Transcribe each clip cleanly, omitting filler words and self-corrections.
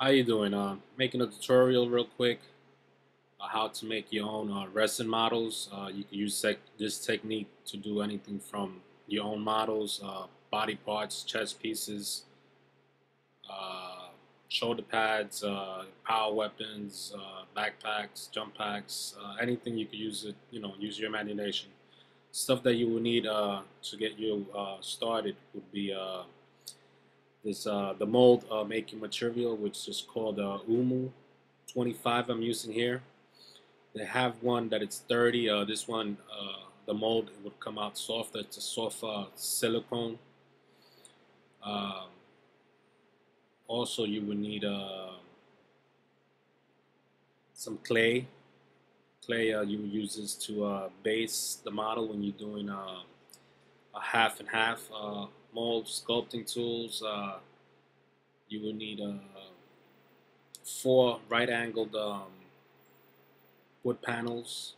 How you doing? Making a tutorial real quick on how to make your own resin models. You can use this technique to do anything from your own models, body parts, chest pieces, shoulder pads, power weapons, backpacks, jump packs, anything. You can use it. You know, use your imagination. Stuff that you will need to get you started would be the mold making material, which is called Oomoo 25. I'm using here. They have one that it's 30. This one, the mold would come out softer. It's a soft silicone. Also, you would need some clay. Clay you would use this to base the model when you're doing a half and half. Mold sculpting tools. You will need 4 right-angled wood panels.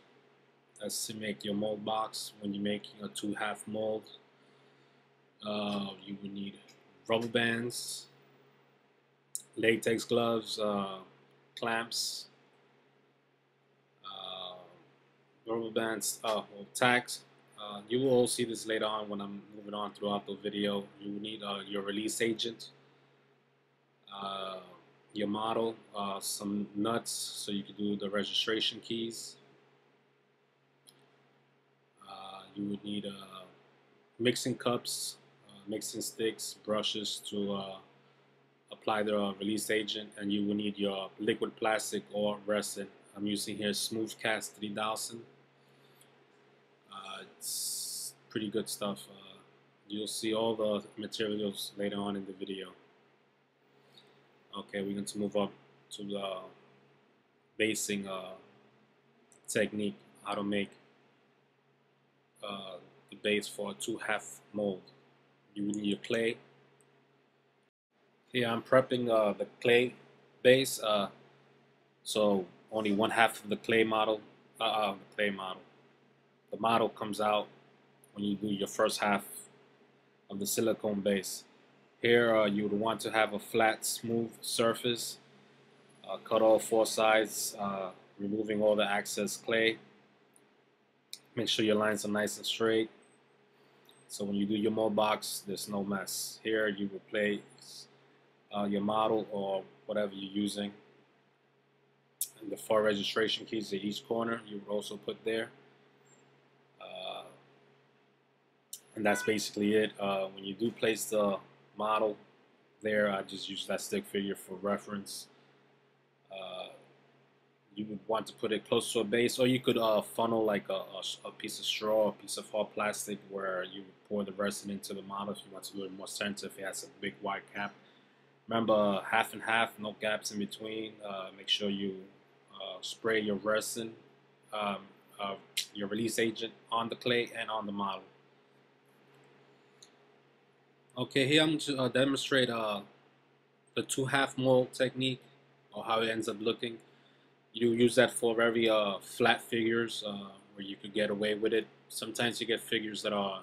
That's to make your mold box when you're making a 2.5 mold. You will need rubber bands, latex gloves, clamps, rubber bands, tacks. You will all see this later on when I'm moving on throughout the video. You will need your release agent, your model, some nuts so you can do the registration keys. You would need mixing cups, mixing sticks, brushes to apply the release agent, and you will need your liquid plastic or resin. I'm using here SmoothCast 3000. It's pretty good stuff. You'll see all the materials later on in the video. Okay, we're going to move up to the basing technique, how to make the base for a 2.5 mold. You would need your clay. Here I'm prepping the clay base, so only 1/2 of the clay model. The model comes out when you do your first half of the silicone base. Here you would want to have a flat, smooth surface. Cut all 4 sides, removing all the excess clay. Make sure your lines are nice and straight, so when you do your mold box, there's no mess. Here you will place your model or whatever you're using. And the 4 registration keys at each corner you would also put there. And that's basically it. When you do place the model there, I just use that stick figure for reference. You would want to put it close to a base, or you could funnel like a piece of straw, a piece of hard plastic, where you would pour the resin into the model if you want to do it more centered, if it has a big wide cap. Remember, half and half, no gaps in between. Make sure you spray your resin, your release agent on the clay and on the model. Okay, here I'm going to demonstrate the 2.5 mold technique, or how it ends up looking. You use that for very flat figures where you could get away with it. Sometimes you get figures that are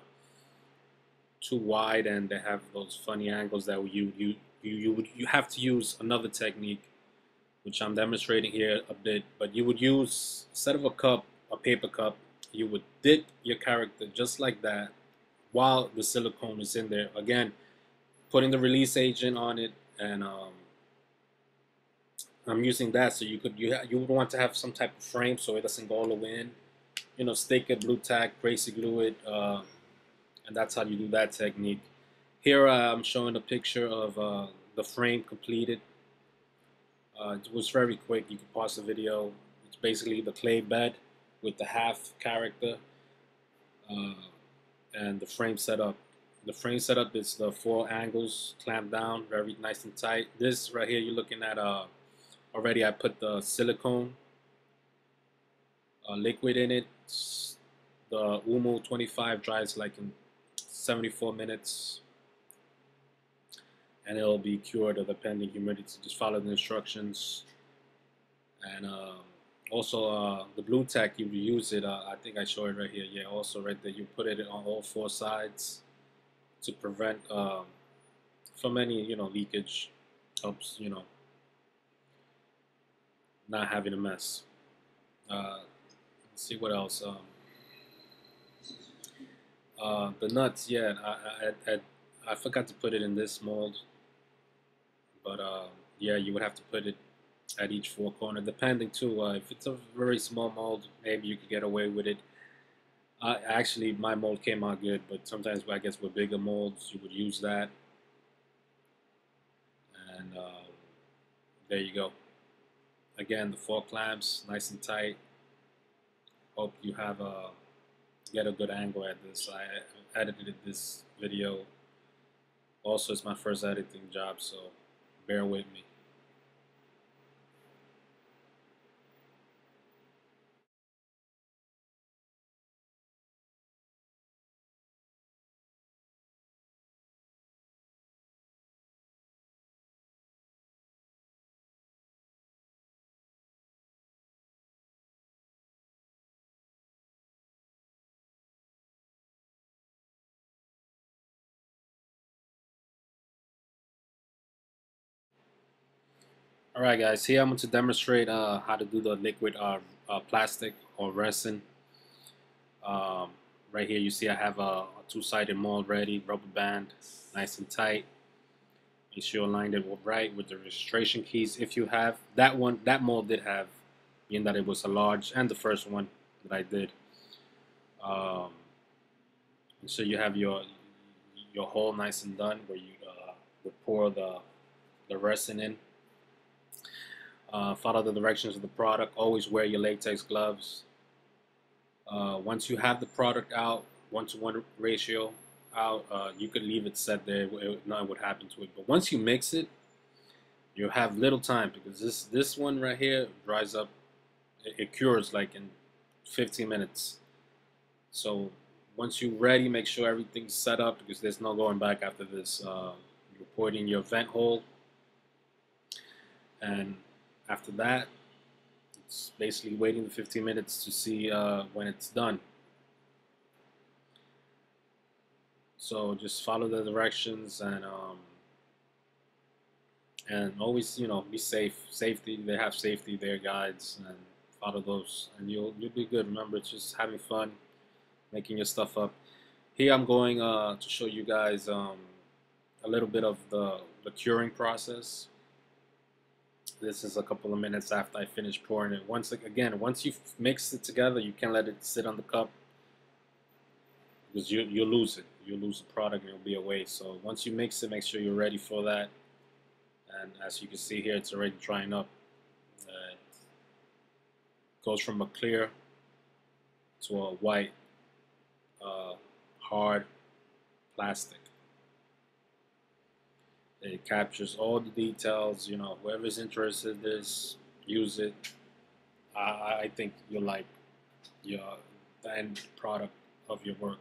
too wide and they have those funny angles that you have to use another technique, which I'm demonstrating here a bit. But you would use, instead of a cup, a paper cup, you would dip your character just like that while the silicone is in there. Again, putting the release agent on it, and I'm using that so you would want to have some type of frame so it doesn't go all the way in. You know, stick it, blue tack, crazy glue it, and that's how you do that technique. Here I'm showing a picture of the frame completed. It was very quick. You can pause the video. It's basically the clay bed with the half character. And the frame setup. The frame setup is the 4 angles clamped down, very nice and tight. This right here, you're looking at already I put the silicone liquid in it. The Oomoo 25 dries like in 74 minutes, and it'll be cured at the pending humidity. Just follow the instructions. And also, the blue tack, you use it, I think I show it right here, yeah, also right there, you put it on all 4 sides to prevent from any, you know, leakage. Helps, you know, not having a mess. Let's see what else. The nuts, yeah, I forgot to put it in this mold, but yeah, you would have to put it at each four corner, depending too. If it's a very small mold, maybe you could get away with it. Actually, my mold came out good, but sometimes I guess with bigger molds, you would use that. And there you go. Again, the four clamps, nice and tight. Hope you have a get a good angle at this. I edited this video. Also, it's my first editing job, so bear with me. Alright guys, here I'm going to demonstrate how to do the liquid plastic or resin. Right here you see I have a two-sided mold ready, rubber band, nice and tight. Make sure you aligned it right with the registration keys if you have. That one, that mold did have, being that it was a large, and the first one that I did. So you have your hole nice and done where you would pour the resin in. Follow the directions of the product. Always wear your latex gloves. Once you have the product out, 1:1 ratio out, you could leave it set there. Nothing would happen to it. But once you mix it, you'll have little time because this one right here dries up. It cures like in 15 minutes. So once you're ready, make sure everything's set up because there's no going back after this. You pour it in your vent hole. And after that, it's basically waiting the 15 minutes to see when it's done. So just follow the directions and always, you know, be safe. Safety, they have safety, their guides, and follow those, and you'll be good. Remember, it's just having fun, making your stuff up. Here I'm going to show you guys a little bit of the curing process. This is a couple of minutes after I finish pouring it. Once you've mixed it together, you can't let it sit on the cup because you'll lose it. You'll lose the product and it'll be away. So once you mix it, make sure you're ready for that. And as you can see here, it's already drying up. It goes from a clear to a white, hard plastic. It captures all the details. You know, whoever's interested in this, use it. I think you'll like the end product of your work.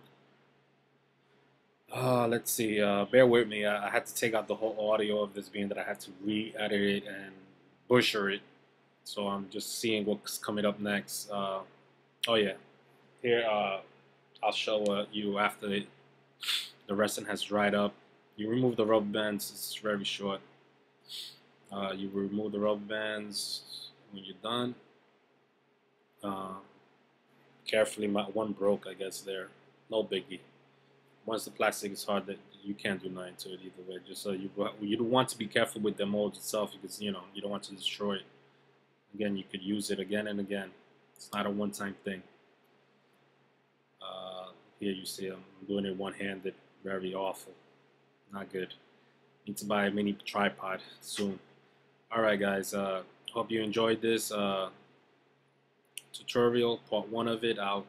Let's see. Bear with me. I had to take out the whole audio of this, being that I had to re-edit it and butcher it. So I'm just seeing what's coming up next. Oh yeah, here I'll show you after the resin has dried up. You remove the rubber bands, it's very short. You remove the rubber bands when you're done. Carefully, my one broke, I guess, there. No biggie. Once the plastic is hard, you can't do nothing to it either way. Just so you don't want to be careful with the mold itself because, you know, you don't want to destroy it. Again, you could use it again and again. It's not a one-time thing. Here you see I'm doing it one-handed, very awful. Not good. Need to buy a mini tripod soon. Alright guys, hope you enjoyed this tutorial, part 1 of it. I'll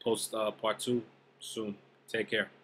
post part 2 soon. Take care.